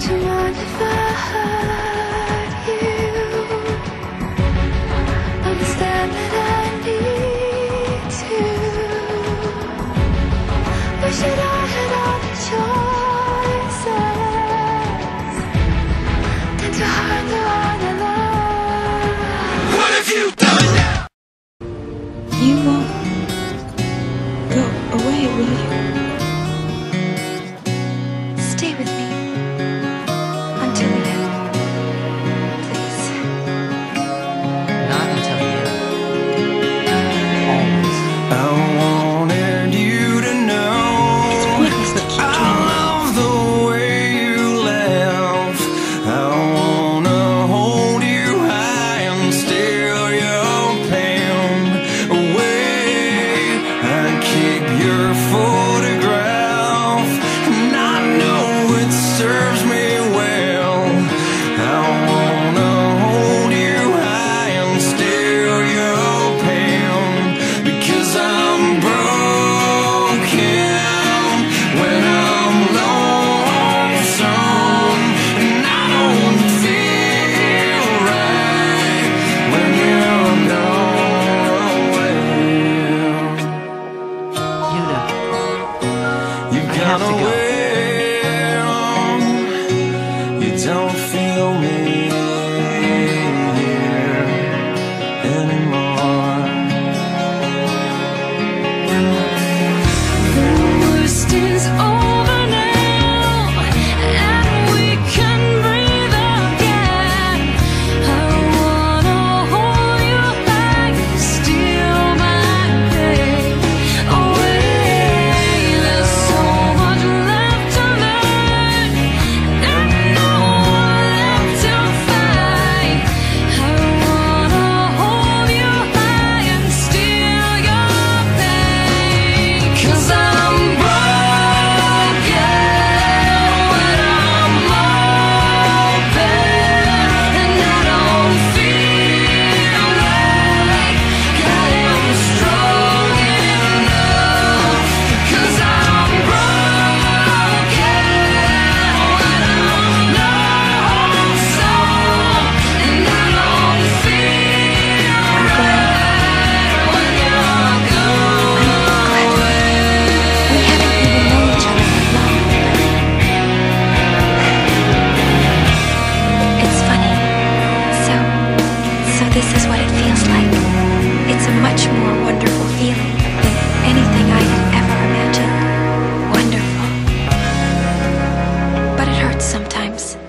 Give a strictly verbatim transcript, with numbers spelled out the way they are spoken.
Would you mind if I hurt you? Understand that I need you. Wish that I had all the choices and to harm the one I love. What have you done now? You won't go away, will you? Sometimes.